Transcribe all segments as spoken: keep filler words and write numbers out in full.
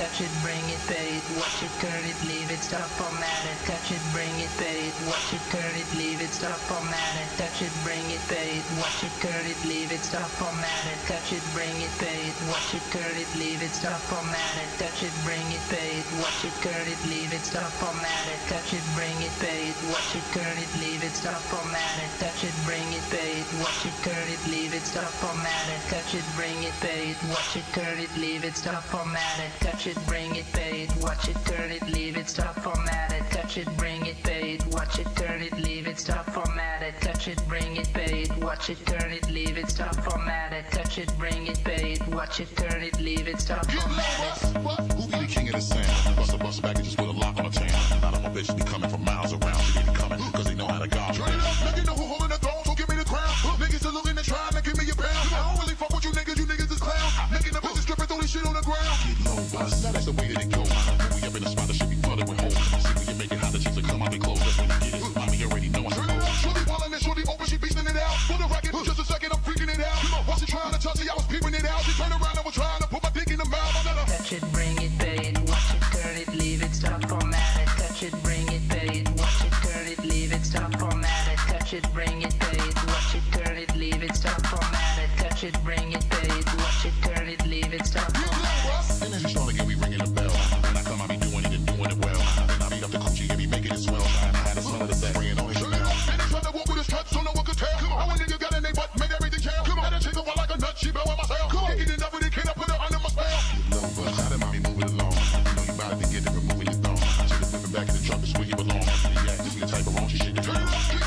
touch it, bring it, pet it, watch it, turn it, leave it, stop all matter, touch it, bring it, pet it, watch it, turn it, leave it, stop all matter, touch it, bring it, pet it, watch it, turn it, leave it, stop all matter, touch it, bring it, pet it, watch it, turn it, leave it, stop all matter, touch it, bring it, pet it, watch it, turn it, leave it, stop all matter, touch it, bring it, pet it, watch it, turn it, leave it, stop all matter, touch it, bring it, pet it, watch it, turn it, leave it, stop all matter, touch it, bring it, pet it, watch it, turn it, leave it, stop all matter, touch it, bring it, pay it, watch it, turn it, leave it, stop formatted, touch it, bring it, pay it, watch it, turn it, leave it, stop formatted, touch it, bring it, pay it, watch it, turn it, leave it, stop formatted, touch it, bring it, pay it, watch it, turn it, leave it, stop formatted. Who be the king of the sound? Bust a bust packages with a lock on the chain. Now my bitch be coming from miles around. She be coming because they know how to guard. Turn it up, nigga, know who holding the throne, so give me the crown. Niggas are looking and trying to give me a pound. I don't really fuck with you niggas, you niggas is clowns. Making the bitches strip and throw this shit on the ground. Get low, bust. That's the way that it goes. We up in the spot that should be flooded with hoes. See we can make it hot, the chicks will come out, they close. That's when you get it. Mommy already know I'm supposed. Shorty wildin' and shorty open, she beastin' it out. Pull the racket, just a second, I'm freaking it out. While she trying to touch me, I was peeping it out. She turned around, I was trying to put my dick in the mouth. I let her touch it, bring it, pay it, watch it, turn it, leave it, stop formatted. Touch it, bring it, pay it, watch it, turn it, leave it, stop formatted. Touch it, bring it, pay it, watch it, turn it, leave it, stop formatted. Touch it, bring it, pay it, watch it, turn it, leave it, stop formatted. And then she started getting me ringing the bell. When I come, I be doing it and doing it well. And I beat up the coochie and be making it swell. And I had a smell of the set, bringing on his smell. And he's trying to walk with his cuts, so no one could tell. How a nigga got in they butt, made everything jail. And a chick went like a nut, she bell with myself. Can't get enough of it, can't I put her under my spell? Get low, but how did mommy move it along? You know you about to get it, removing your thumb. She was flipping back in the truck, it's where you belong. Yeah, this is the type of wrong she shit to do.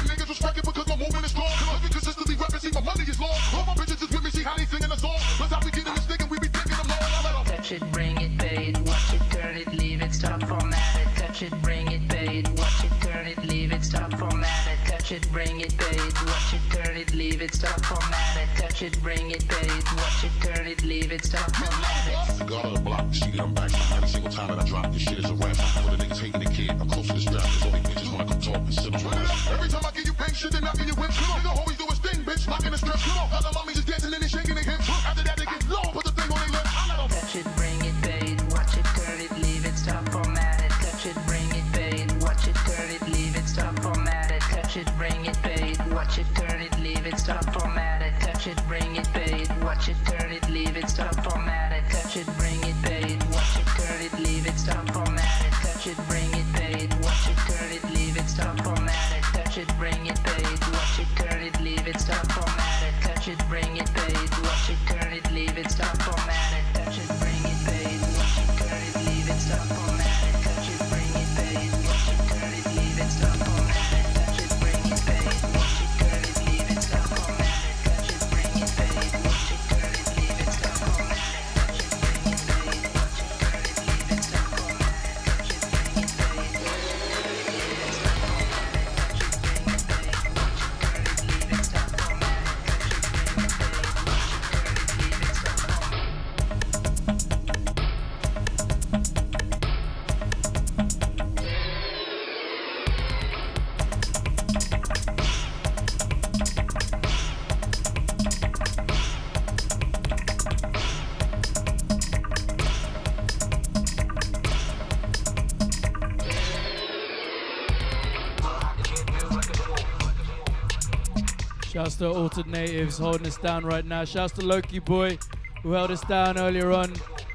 Niggas respect it because my movement is strong. If you consistently rap and see my money is long. All my bitches is with me, see how they singing a song. Let's how we get in this nigga, we be thinking I'm low. Touch it, bring it, pay it, watch it, turn it, leave it, stop formatted. Touch it, bring it, pay it, watch it, turn it, leave it, stop formatted. Touch it, bring it, pay it, watch it, turn it, leave it, stop formatted. Touch it, bring it, pay it, watch it, turn it, leave it, stop formatted. The girl on the block, she get on back. Every single time that I drop, this shit is a rap. When the niggas hating the kid, I'm close to the strap. Cause all these bitches wanna come talk and sit on my ass. Every time I give you pink shit, then I give you whips. Nigga always do his thing, bitch, locking the strips. Other mommies is dancing and they shaking their hips. After that, they get low, put the thing on their lips. Touch it, bring it, pay it, watch it, turn it, leave it, stop formatted. Touch it, bring it, pay it, watch it, turn it, leave it, stop formatted. Touch it, bring it, pay it, watch it, turn it, leave it, stop formatted. Touch it, bring it, pay it, watch it, turn it, leave it, stop formatted. Touch it, bring it, pay it, watch it, turn it, leave it, stop formatted. Touch it, bring it, pay it, watch it, turn it, leave it, stop formatted. Touch it, bring it, pay it, watch it, turn it, leave it, stop formatted. Touch it, bring it, pay it, watch it, turn it, leave it, stop formatted. Touch it, bring it, pay it, watch it, turn it, leave it, stop formatted. Touch it, bring it, pay it, watch it, turn it, leave it, stop formatted. Touch it, bring it, pay it, watch it, turn it, leave it, stop formatted. Touch it, bring it, pay it, watch it, turn it, leave it, stop formatted. Touch it, bring it, pay it, watch it, turn it, leave it, stop formatted. Touch it, bring it, pay it, watch it, turn it, leave it, stop formatted. Touch it, bring it, pay it, watch it, turn it, leave it, stop formatted. Touch it, bring it, pay it, watch it, turn it, leave it, stop formatted. Shouts to Altered Natives holding us down right now. Shouts to Loki Boy who held us down earlier on.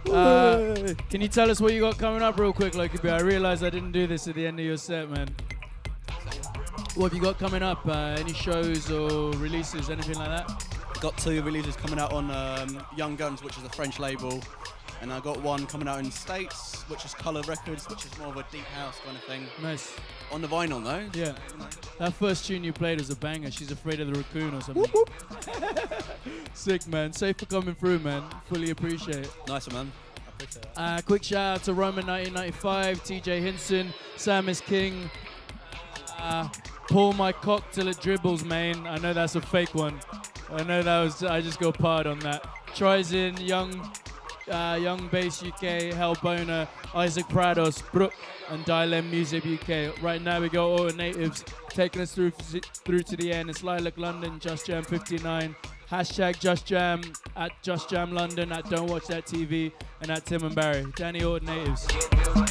Uh, can you tell us what you got coming up real quick, Loki Boy? I realised I didn't do this at the end of your set, man. What have you got coming up? Uh, any shows or releases, anything like that? Got two releases coming out on um, Young Guns, which is a French label. And I got one coming out in the States, which is Coloured Records, which is more of a deep house kind of thing. Nice. On the vinyl, though. Yeah. That first tune you played was a banger. She's Afraid of the Raccoon or something. Whoop, whoop. Sick, man. Safe for coming through, man. Fully appreciate it. Nice, man. I appreciate it. Uh, quick shout out to Roman nineteen ninety-five, T J Hinson, Samus King. Uh, Pull my cock till it dribbles, man. I know that's a fake one. I know that was. I just got parred on that. Tries in Young. Uh, Young Bass U K, Hell Boner, Isaac Prados, Brooke, and Dilem Music U K. Right now we go all natives, taking us through through to the end. It's Lilac London, Just Jam fifty-nine, hashtag Just Jam, at Just Jam London, at Don't Watch That T V, and at Tim and Barry, Danny Altered Natives. Yeah.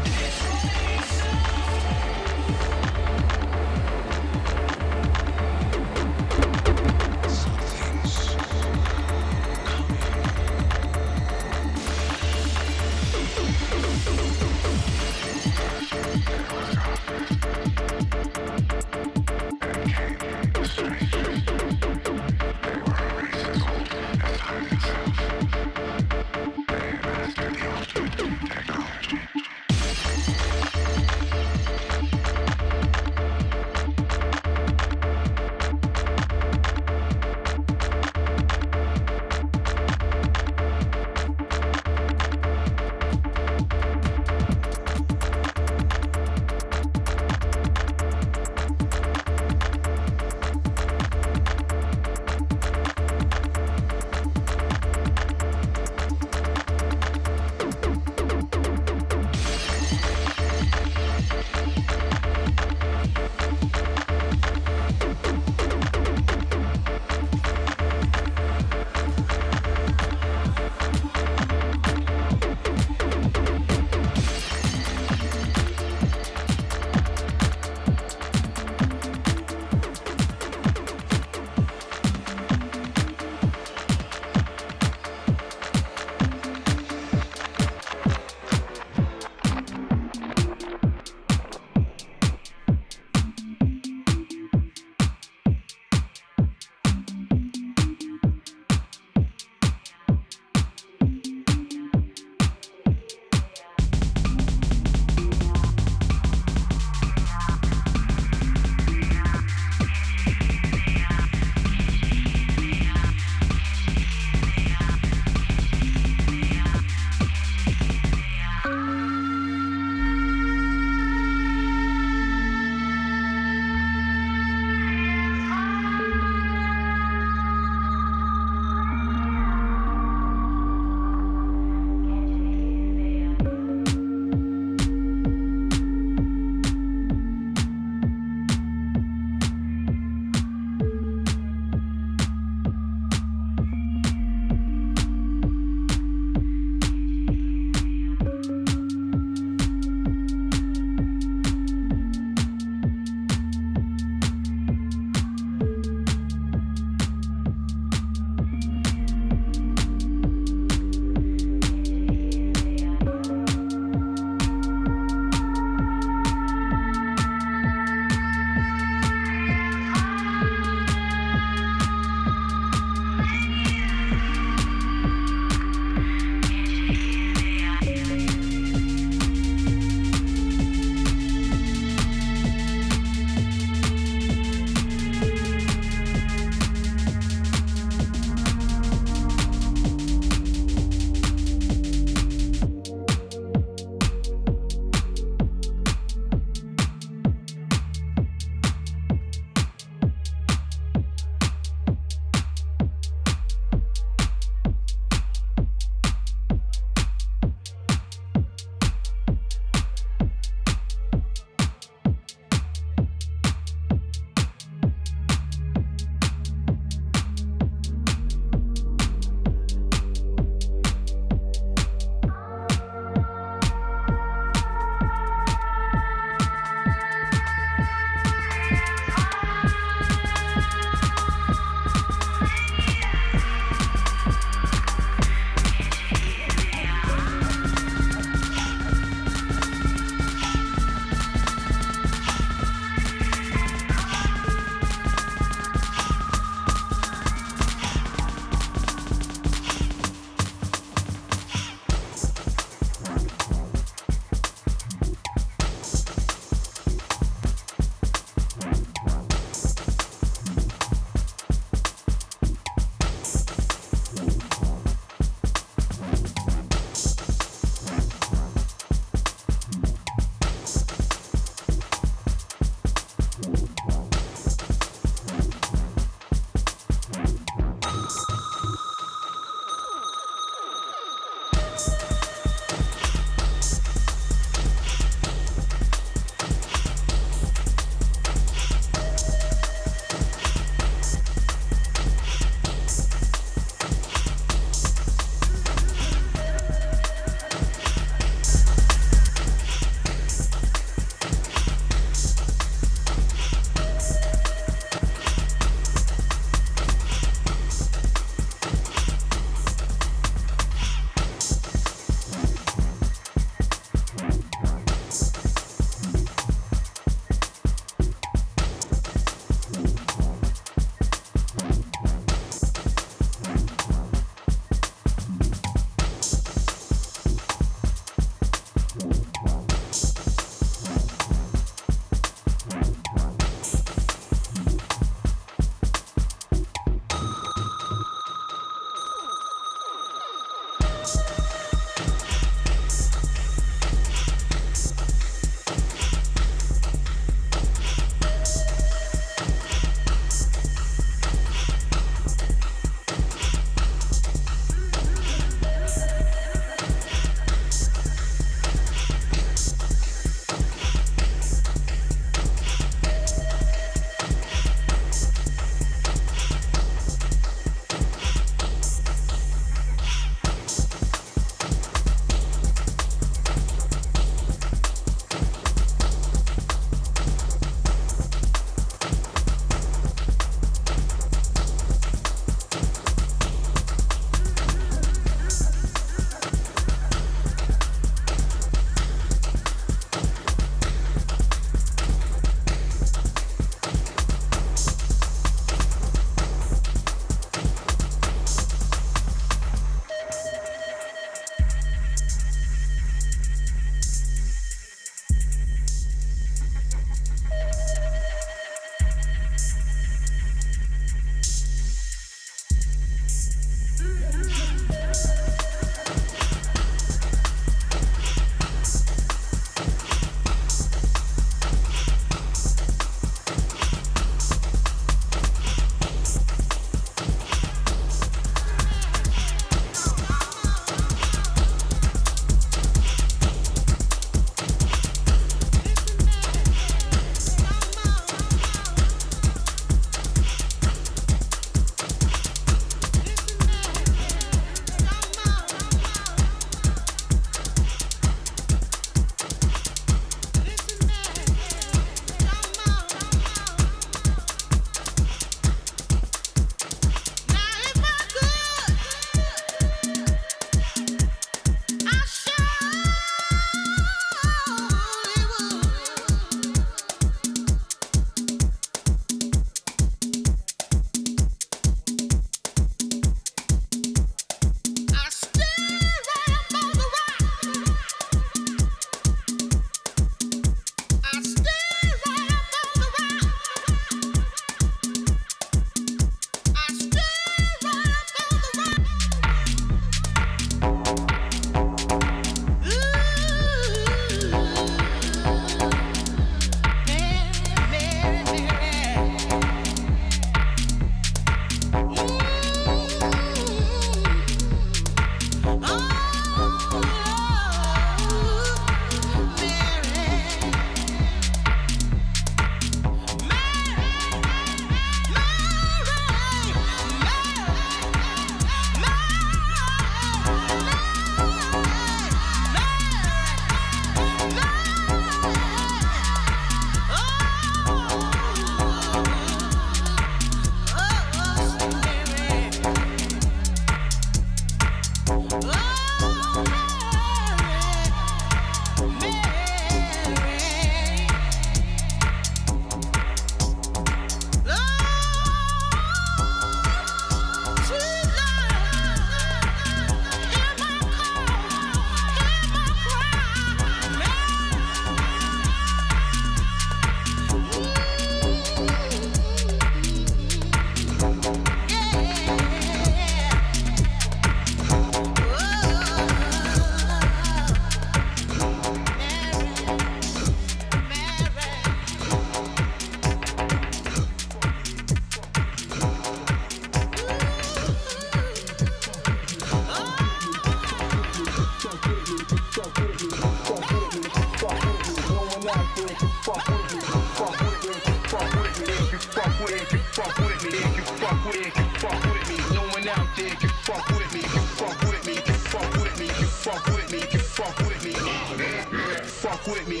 with it, you fuck with me, you fuck with it, you fuck with me. No one out there can fuck with me, you fuck with me, you fuck with me, you fuck with me, you fuck with me, fuck with me.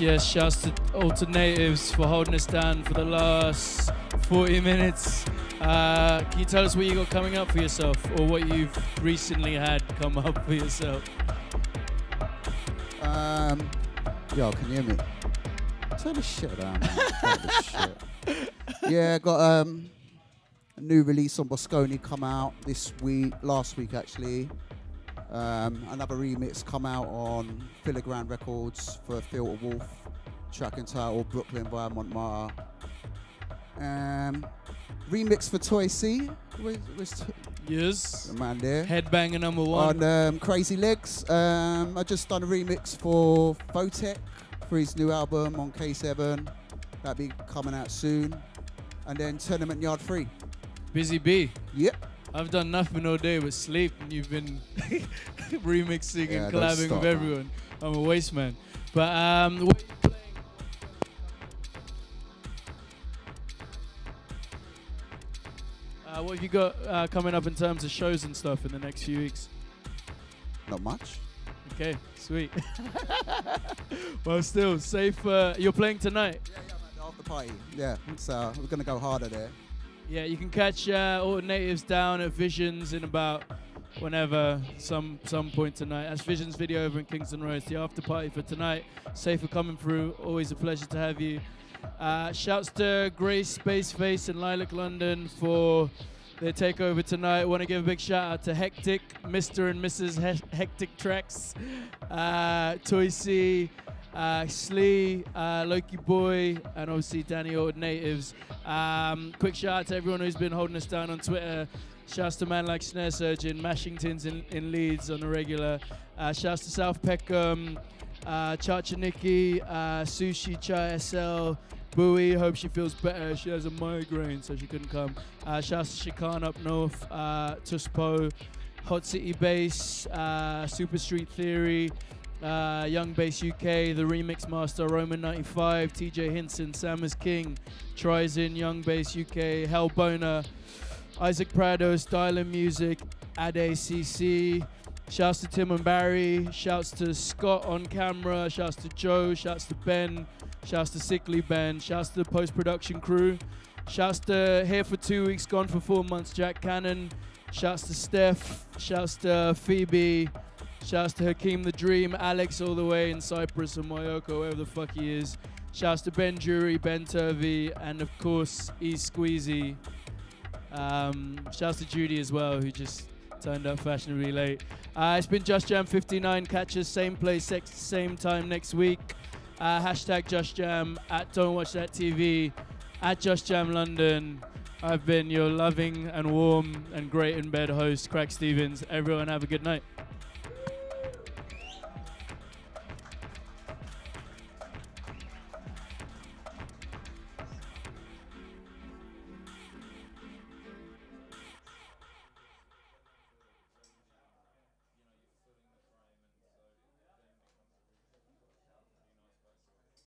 yeah, shouts to Altered Natives for holding us down for the last forty minutes. Uh, can you tell us what you got coming up for yourself, or what you've recently had come up for yourself? Um, yo, can you hear me? Turn this shit down, man. Turn this shit. Yeah, got um, a new release on Bosconi come out this week, last week actually. Um, another remix come out on Filigree Records for Phil Wolf, track entitled Brooklyn via Montmartre. Um, remix for Toy C. Where's, where's to yes. The man there. Headbanger number one. On um, Crazy Legs. Um, I just done a remix for Fotec for his new album on K seven. That'll be coming out soon. And then Tournament Yard three. Busy B. Yep. I've done nothing all day but sleep, and you've been remixing yeah, and collabing stop, with everyone. Man. I'm a waste man. But um, what are you playing? Uh, what have you got uh, coming up in terms of shows and stuff in the next few weeks? Not much. Okay, sweet. Well, still safe. Uh, you're playing tonight? Yeah, yeah, man, after party. Yeah, so we're gonna go harder there. Yeah, you can catch uh, all natives down at Visions in about whenever, some some point tonight. That's Visions video over in Kingston Road. It's the after party for tonight. Safe for coming through. Always a pleasure to have you. Uh, shouts to Grace, Space Face, and Lilac London for their takeover tonight. Want to give a big shout out to Hectic, Mister and Missus He Hectic Tracks, uh, Toy C, Uh, Slee, uh, Loki Boy, and obviously Danny Old Natives. Um, quick shout out to everyone who's been holding us down on Twitter. Shouts to Man Like Snare Surgeon, Mashingtons in, in Leeds on the regular. Uh, shouts to South Peckham, uh, Chacha Nikki, uh, Sushi Chai S L, Bowie. Hope she feels better. She has a migraine, so she couldn't come. Uh, shouts to Shikan up north, uh, Tuspo, Hot City Bass, uh, Super Street Theory. Uh, Young Bass U K, the remix master, Roman ninety-five, T J Hinson, Samus King, Trizin, Young Bass U K, Hell Boner, Isaac Prados, Dilem Music, Ade C C, shouts to Tim and Barry, shouts to Scott on camera, shouts to Joe, shouts to Ben, shouts to Sickly Ben, shouts to the post-production crew, shouts to Here for Two Weeks, Gone for Four Months, Jack Cannon, shouts to Steph, shouts to Phoebe, shouts to Hakeem the Dream, Alex all the way in Cyprus and Moyoko, wherever the fuck he is. Shouts to Ben Jury, Ben Turvey, and of course, E Squeezy. Um, shouts to Judy as well, who just turned up fashionably late. Uh, it's been Just Jam fifty-nine. Catch us same place, same time next week. Uh, hashtag Just Jam, at Don't Watch That T V, at Just Jam London. I've been your loving and warm and great in bed host, Craig Stevens. Everyone have a good night.